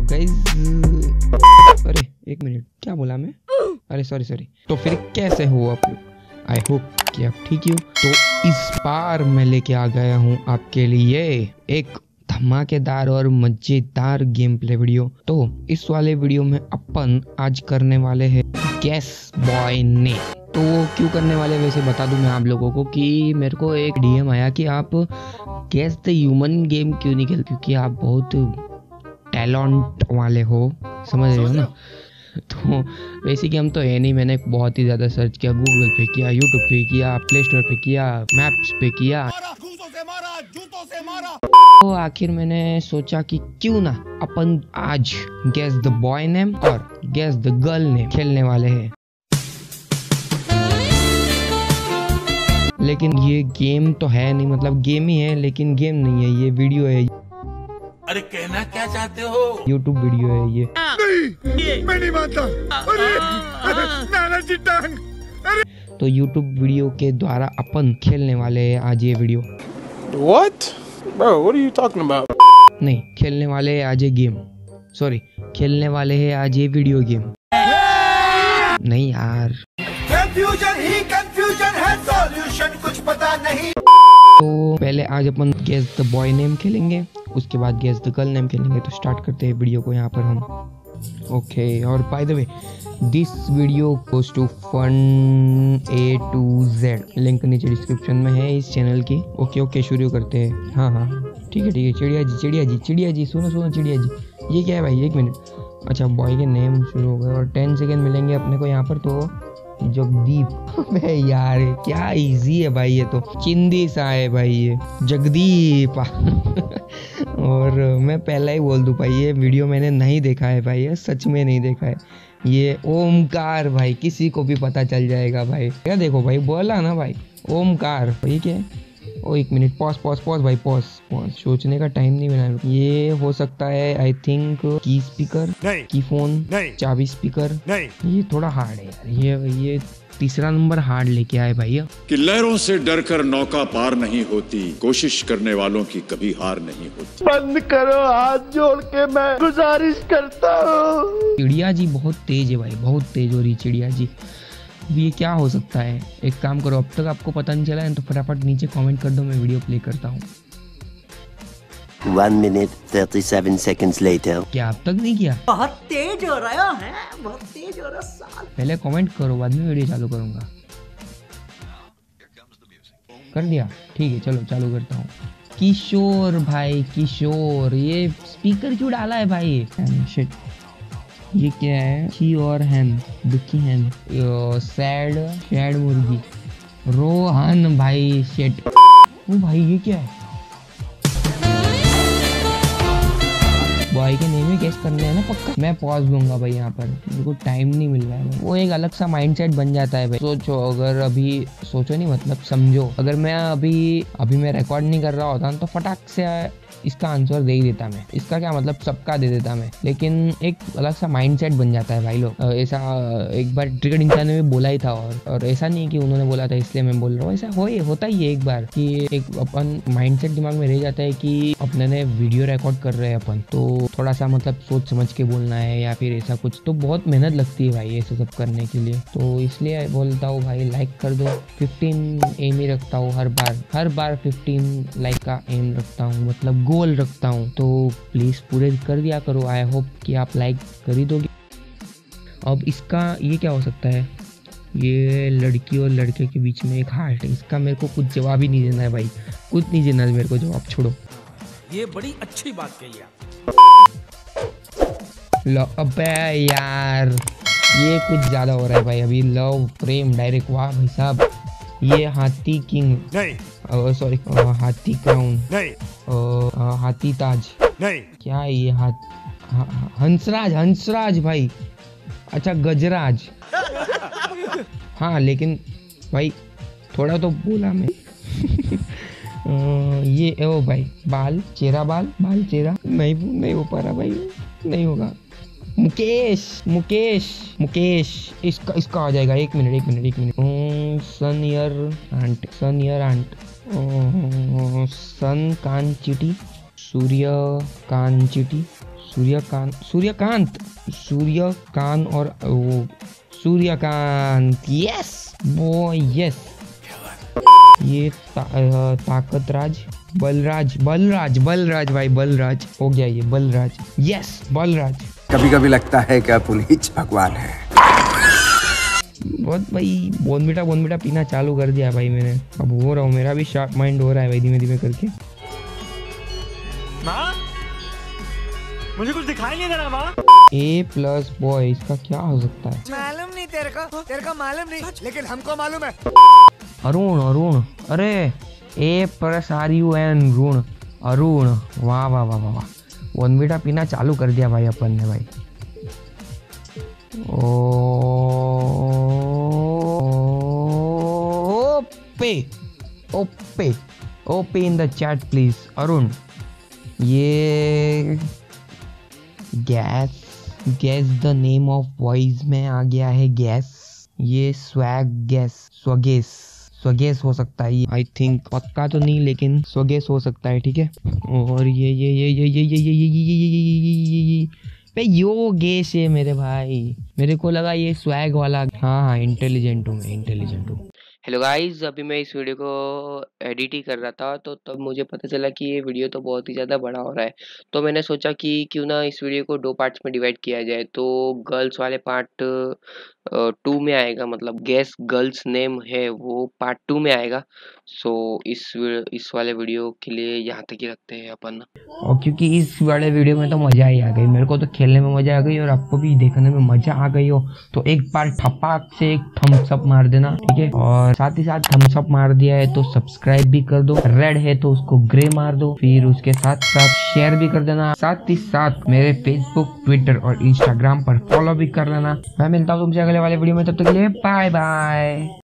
सब गाइस। अरे एक मिनट, क्या बोला मैं? अरे सॉरी। तो फिर कैसे हो आप लोग? आई होप कि आप ठीक ही हो। तो इस बार मैं लेके आ गया हूँ आपके लिए एक धमाकेदार और मजेदार गेम प्ले वीडियो। तो इस वाले वीडियो में अपन आज करने वाले हैं गैस बॉय ने। तो क्यों करने वाले वैसे बता दूं मैं आप लोगों को कि मेरे को एक डीएम आया कि आप गैस द ह्यूमन गेम क्यों नहीं खेलते, क्योंकि आप बहुत टैलेंट वाले हो, समझ रहे हो ना। तो वैसे कि हम तो है नहीं, मैंने बहुत ही ज़्यादा सर्च किया, गूगल पे किया, यूट्यूब पे किया, प्ले स्टोर पे किया, मैप्स पे किया, तो आखिर मैंने सोचा कि क्यों ना अपन आज गैस द बॉय नेम और गैस द गर्ल नेम खेलने वाले हैं। लेकिन ये गेम तो है नहीं, मतलब गेम ही है लेकिन गेम नहीं है, ये वीडियो है। अरे कहना क्या चाहते हो? YouTube वीडियो है ये। नहीं, मैं नहीं मानता। अरे तो YouTube वीडियो के द्वारा अपन खेलने वाले हैं आज ये video. What? Bro, what are you talking about? नहीं, खेलने वाले हैं आज ये गेम। सॉरी, खेलने वाले हैं आज ये वीडियो गेम। नहीं यार, कंफ्यूजन ही कंफ्यूजन है, सॉल्यूशन कुछ पता नहीं। तो पहले आज अपन गैस द बॉय नेम खेलेंगे, उसके बाद गैस द गर्ल नेम खेलेंगे। तो स्टार्ट करते हैं वीडियो को यहाँ पर हम। ओके, और by the way this video goes to FunA2Z, link नीचे डिस्क्रिप्शन में है इस चैनल की। ओके शुरू करते हैं। हाँ ठीक है। चिड़िया जी सुनो चिड़िया जी, ये क्या है भाई? एक मिनट, अच्छा बॉय के नेम शुरू हो गए और 10 सेकेंड मिलेंगे अपने को यहाँ पर। तो जगदीप, अरे यार क्या इजी है भाई, ये तो चिंदी सा है भाई, ये जगदीप। और मैं पहला ही बोल दूं भाई, ये वीडियो मैंने नहीं देखा है भाई, ये सच में नहीं देखा है। ये ओमकार भाई, किसी को भी पता चल जाएगा भाई। क्या देखो भाई, बोला ना भाई ओमकार, ठीक है। ओ एक मिनट, पॉज भाई, पॉज, सोचने का टाइम नहीं मिला। ये हो सकता है आई थिंक की स्पीकर, की फोन, चाबी स्पीकर। ये थोड़ा हार्ड है यार, ये तीसरा नंबर हार्ड लेके आए भैया। कि लहरों से डरकर नौका पार नहीं होती, कोशिश करने वालों की कभी हार नहीं होती। बंद करो, हाथ जोड़ के मैं गुजारिश करता हूँ। चिड़िया जी बहुत तेज है भाई, बहुत तेज हो रही चिड़िया जी। ये क्या हो सकता है? एक काम करो, अब तक आपको पता नहीं चला है तो फटाफट नीचे कमेंट कर दो, मैं वीडियो प्ले करता हूँ। 1 minute 37 seconds later। क्या अब तक नहीं किया? बहुत तेज हो रहा है, बहुत तेज हो रहा साल। पहले कमेंट करो, बाद में वीडियो चालू करूँगा। कर दिया? ठीक है, चलो चालू करता हूँ। किशोर भाई किशोर, ये स्पीकर क्यों डाला है भाई? ये क्या है? शी और हैन, दुखी हैन, सैड मुर्गी, रोहन भाई शेट। वो भाई ये क्या है? बॉय के नेम ही गेस करने है ना पक्का। मैं पॉज दूंगा भाई यहाँ पर, मेरे को टाइम नहीं मिल रहा है। वो एक अलग सा माइंडसेट बन जाता है भाई। अगर अभी सोचो नहीं, मतलब समझो, अगर मैं अभी मैं रिकॉर्ड नहीं कर रहा होता तो फटाक से इसका आंसर दे ही देता मैं, इसका क्या मतलब सबका दे देता मैं। लेकिन एक अलग सा माइंडसेट बन जाता है भाई लोग। ऐसा एक बार ट्रिगर्ड इंसान ने भी बोला ही था, और ऐसा नहीं कि उन्होंने बोला था इसलिए मैं बोल रहा हूँ, ऐसा होता ही है एक बार कि एक अपन माइंडसेट दिमाग में रह जाता है कि अपने ने वीडियो रिकॉर्ड कर रहे हैं अपन, तो थोड़ा सा मतलब सोच समझ के बोलना है या फिर ऐसा कुछ। तो बहुत मेहनत लगती है भाई ऐसे सब करने के लिए, तो इसलिए बोलता हूँ भाई लाइक कर दो। 15 एम ही रखता हूँ हर बार 15 लाइक का एम रखता हूँ, मतलब गोल रखता हूँ, तो प्लीज़ पूरे कर दिया करो। आई होप कि आप लाइक कर ही दोगे। अब इसका ये क्या हो सकता है? ये लड़की और लड़के के बीच में एक हार्ट है, इसका मेरे को कुछ जवाब ही नहीं देना है भाई, कुछ नहीं देना है मेरे को जवाब, छोड़ो। ये बड़ी अच्छी बात कही आप। लो अबे यार, ये कुछ ज़्यादा हो रहा है भाई अभी। लव प्रेम डायरेक्ट, वाह भाई साहब। ये हाथी किंग नहीं, सॉरी हाथी क्राउन नहीं, हाथी ताज नहीं, क्या ये हंसराज भाई, अच्छा गजराज। हाँ लेकिन भाई थोड़ा तो बोला मैं। ये ओ भाई बाल चेरा नहीं हो पा रहा भाई, नहीं होगा। मुकेश इसका आ जाएगा। एक minute, sun ear ant, sun कान चिटी, सूर्य कान चिटी, सूर्यकांत और वो सूर्यकांत। Yes boy, yes. ये ताकतराज, बलराज भाई, बलराज हो गया ये, बलराज। यस बलराज। कभी कभी लगता है कि पुनीत भगवान है। बहुत भाई बोनमीटा पीना चालू कर दिया भाई मैंने। अब हो रहा हूँ, मेरा भी शार्प माइंड हो रहा है भाई धीमे धीमे करके। माँ मुझे कुछ दिखाई नहीं दे रहा माँ। ए प्लस बॉय, इसका क्या हो सकता है? मालूम नहीं तेरे को मालूम नहीं, लेकिन हमको मालूम है। अरुण। अरे A plus R U N ऋण, अरुण। वाह वाह वाह वाह वाह, बोनमीटा पीना चालू कर दिया भाई अपन ने भाई। ओपे in the chat please Arun. ये guess the name of voice में आ गया है गैस। ये स्वगेस हो सकता है आई थिंक, पक्का तो नहीं लेकिन स्वगेस हो सकता है, ठीक है। और ये पे योगेश है मेरे भाई, मेरे को लगा ये स्वैग वाला। हाँ, इंटेलिजेंट हूँ। हेलो गाइस, अभी मैं इस वीडियो को एडिट ही कर रहा था तो तब मुझे पता चला कि ये वीडियो तो बहुत ही ज़्यादा बड़ा हो रहा है, तो मैंने सोचा कि क्यों ना इस वीडियो को दो पार्ट्स में डिवाइड किया जाए। तो गर्ल्स वाले पार्ट 2 में आएगा, मतलब गैस गर्ल्स नेम है वो पार्ट 2 में आएगा। सो इस वाले वीडियो के लिए यहाँ तक ही रखते हैं अपन। और क्योंकि इस वाले वीडियो में तो मज़ा ही आ गई, मेरे को तो खेलने में मज़ा आ गई और आपको भी देखने में मज़ा आ गई हो तो एक बार ठपाक से एक थम्सअप मार देना, ठीक है। और साथ ही साथ थम्सअप मार दिया है तो सब्सक्राइब भी कर दो, रेड है तो उसको ग्रे मार दो, फिर उसके साथ साथ शेयर भी कर देना। साथ ही साथ मेरे फेसबुक, ट्विटर और इंस्टाग्राम पर फॉलो भी कर लेना। मैं मिलता हूँ तुमसे वाले वीडियो में, तब तक के लिए बाय बाय।